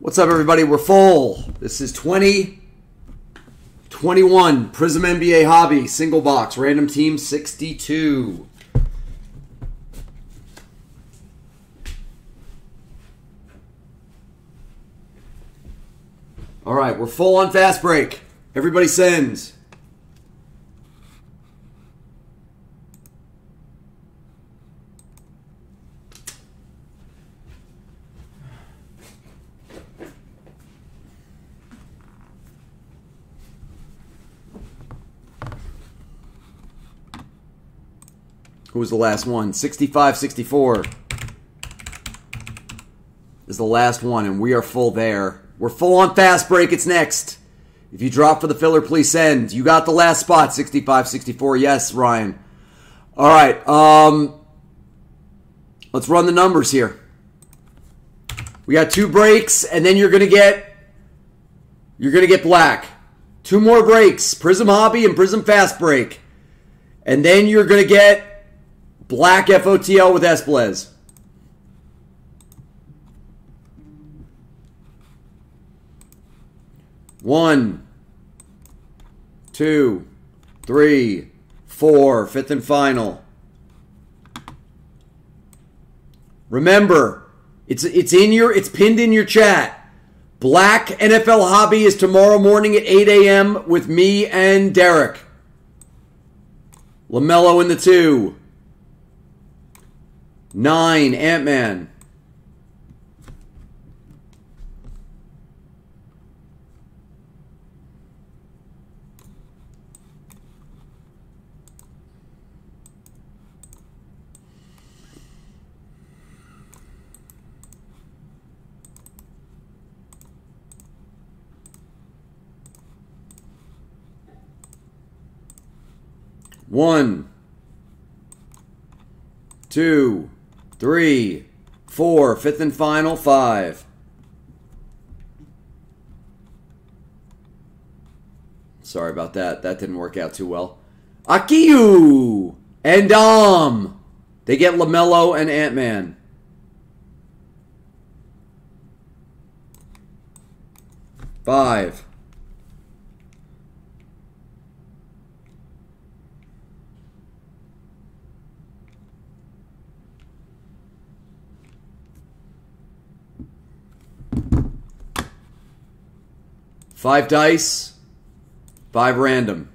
What's up, everybody? We're full. This is 2021 Prism NBA Hobby single box random team 62. All right, we're full on fast break. Everybody sends. Who was the last one? 65-64 is the last one, and we are full there. We're full on fast break. It's next. If you drop for the filler, please send. You got the last spot, 65-64. Yes, Ryan. All right. Let's run the numbers here. We got two breaks, and then you're gonna get black. Two more breaks: Prism Hobby and Prism Fast Break, and then you're gonna get black FOTL with Esblez. One, two, three, four, fifth and final. Remember, it's pinned in your chat. Black NFL Hobby is tomorrow morning at 8 a.m. with me and Derek. LaMelo in the 2. 9, Ant-Man. 1, 2, 3, 4, fifth and final, 5. Sorry about that. That didn't work out too well. Akiyu and Dom. They get LaMelo and Ant-Man. Five. Five dice, 5 random.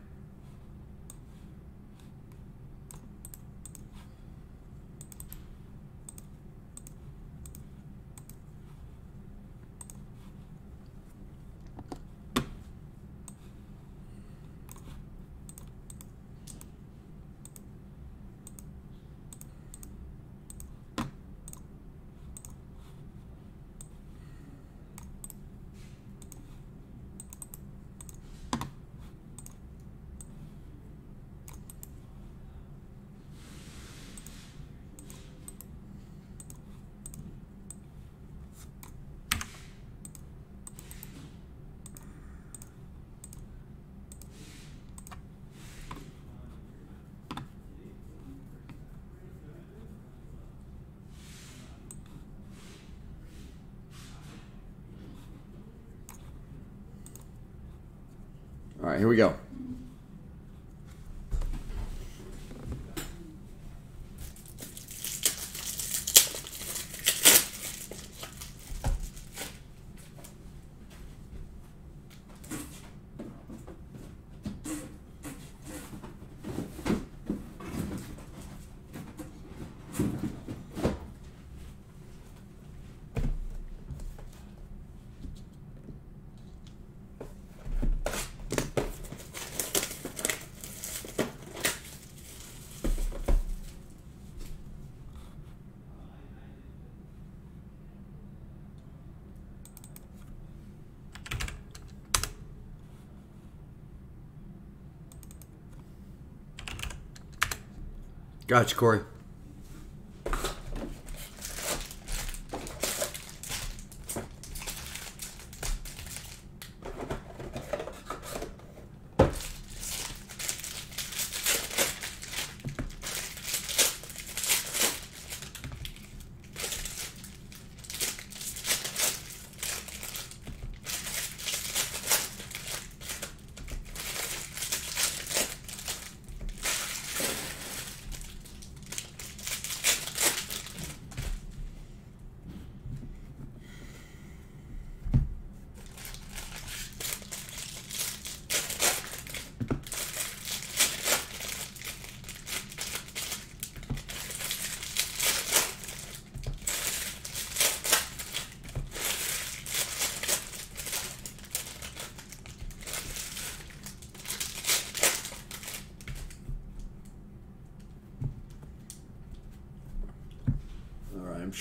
All right, here we go. Gotcha, Corey.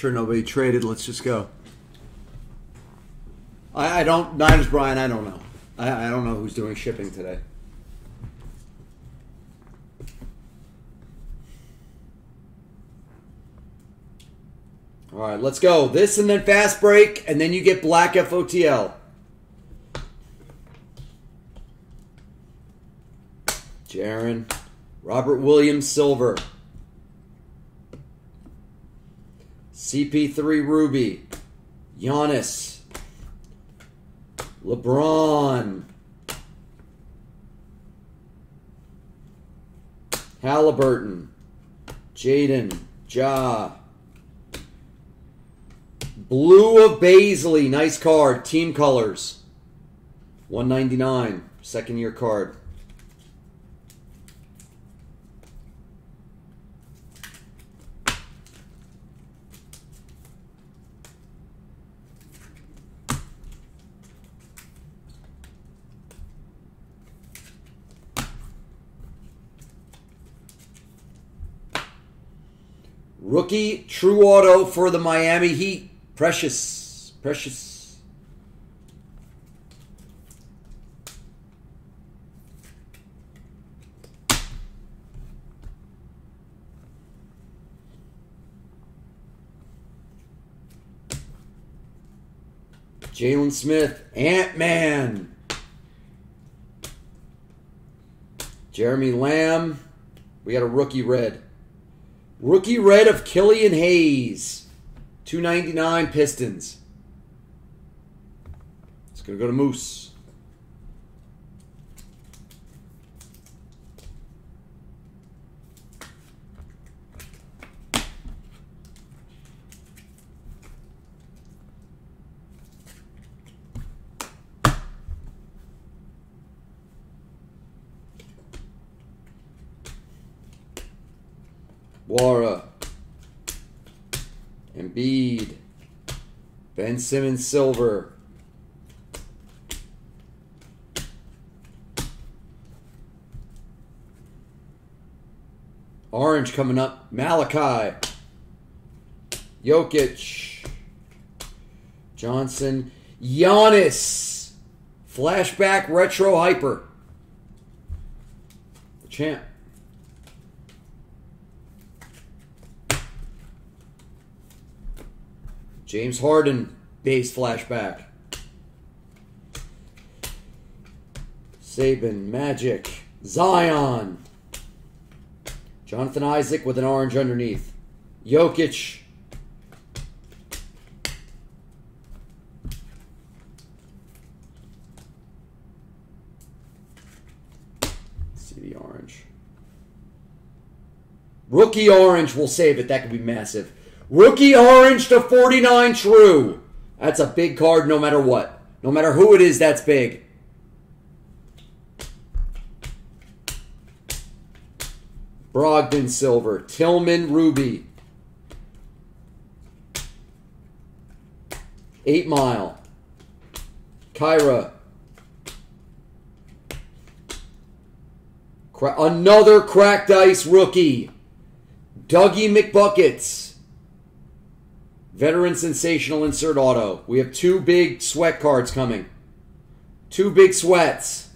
Sure, nobody traded. Let's just go. I don't. Niners Brian. I don't know. I don't know who's doing shipping today. All right, let's go. This and then fast break, and then you get black FOTL. Jaren Robert Williams silver. CP3 Ruby. Giannis. LeBron. Halliburton. Jaden. Ja. Blue of Bazley. Nice card. Team colors. 199. Second year card. Rookie True Auto for the Miami Heat. Precious. Precious. Jalen Smith. Ant-Man. Jeremy Lamb. We got a rookie red. Rookie red of Killian Hayes. 299 Pistons. It's going to go to Moose. Warren, Embiid, Ben Simmons silver, orange coming up, Malachi, Jokic, Johnson, Giannis, flashback retro hyper, the champ. James Harden, base flashback. Sabin, Magic, Zion. Jonathan Isaac with an orange underneath. Jokic. Let's see the orange. Rookie orange will save it. That could be massive. Rookie orange to 49 true. That's a big card no matter what. No matter who it is, that's big. Brogdon silver. Tillman ruby. 8 Mile. Kyra. Another cracked ice rookie. Dougie McBuckets. Veteran Sensational Insert Auto. We have 2 big sweat cards coming. 2 big sweats.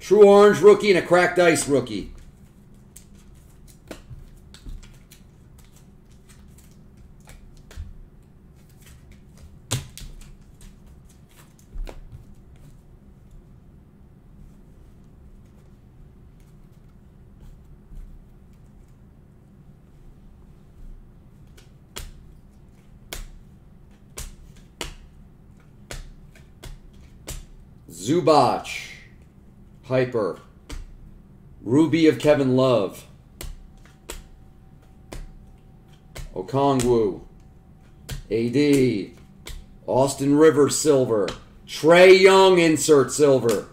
True Orange rookie and a Cracked Ice rookie. Zubac, Hyper, Ruby of Kevin Love, Okongwu, AD, Austin Rivers silver, Trae Young insert silver,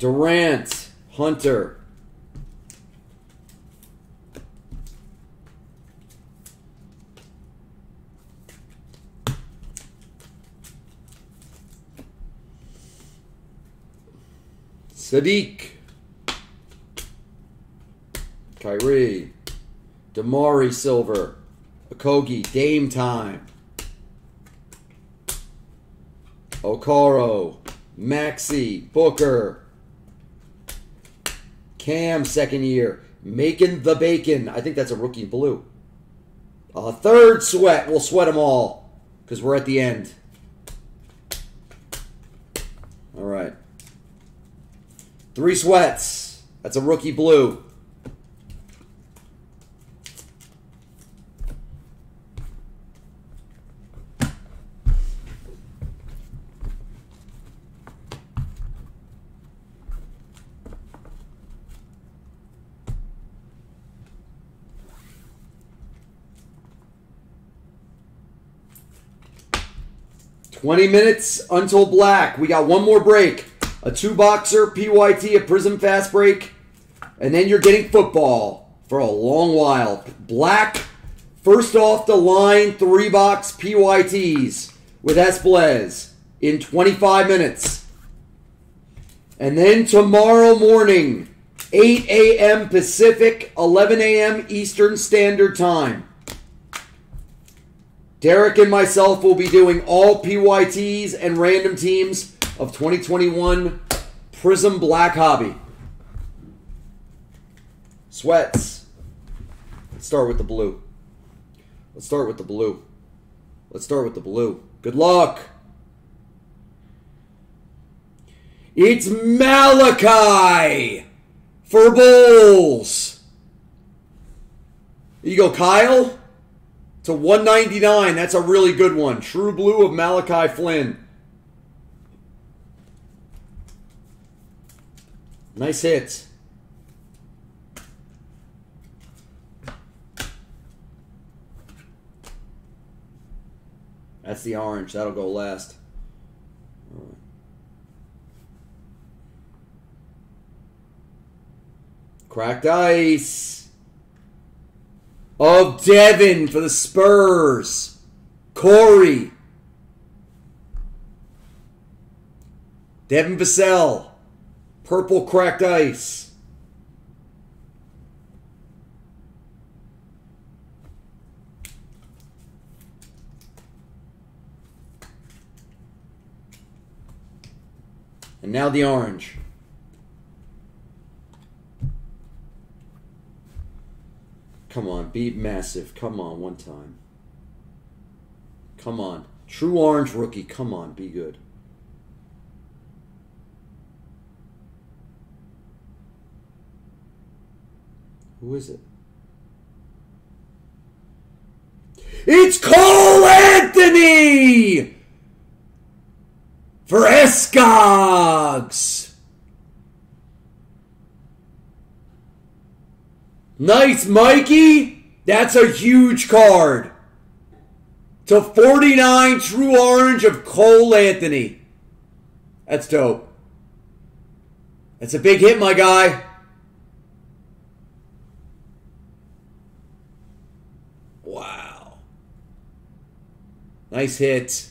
Durant, Hunter, Sadiq, Kyrie, Damari silver, Okogie, Dame time. Okoro, Maxey, Booker. Cam, second year. Making the bacon. I think that's a rookie blue. A third sweat. We'll sweat them all because we're at the end. All right. Three sweats. That's a rookie blue. Twenty minutes until black. We got one more break. A two-boxer, PYT, a Prism Fast Break. And then you're getting football for a long while. Black, first off the line, three-box PYTs with Esblez in 25 minutes. And then tomorrow morning, 8 a.m. Pacific, 11 a.m. Eastern Standard Time. Derek and myself will be doing all PYTs and random teams of 2021 Prism Black Hobby. Sweats. Let's start with the blue. Let's start with the blue. Let's start with the blue. Good luck. It's Malachi for Bulls. There you go, Kyle. To 199. That's a really good one. True blue of Malachi Flynn. Nice hit. That's the orange. That'll go last. Cracked ice. Of Devin for the Spurs. Corey. Devin Vassell. Purple cracked ice. And now the orange. Come on, be massive. Come on, one time. Come on. True orange rookie. Come on, be good. Who is it? It's Cole Anthony for Escogs. Nice, Mikey. That's a huge card. To 49, true orange of Cole Anthony. That's dope. That's a big hit, my guy. Wow. Nice hit.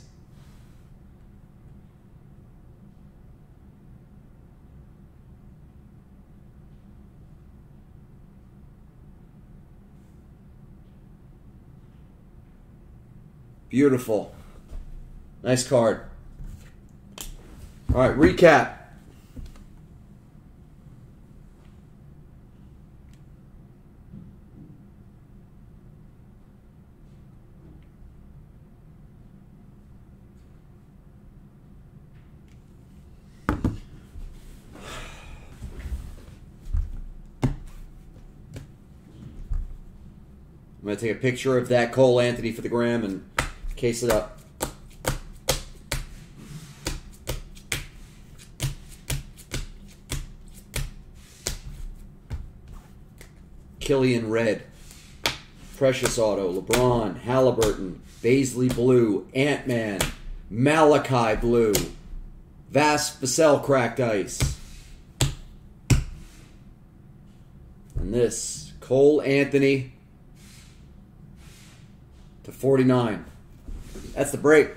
Beautiful. Nice card. All right, recap. I'm going to take a picture of that Cole Anthony for the gram and case it up. Killian red. Precious auto. LeBron. Halliburton. Bazley blue. Ant-Man. Malachi blue. Vassell cracked ice. And this. Cole Anthony. To 49. That's the break.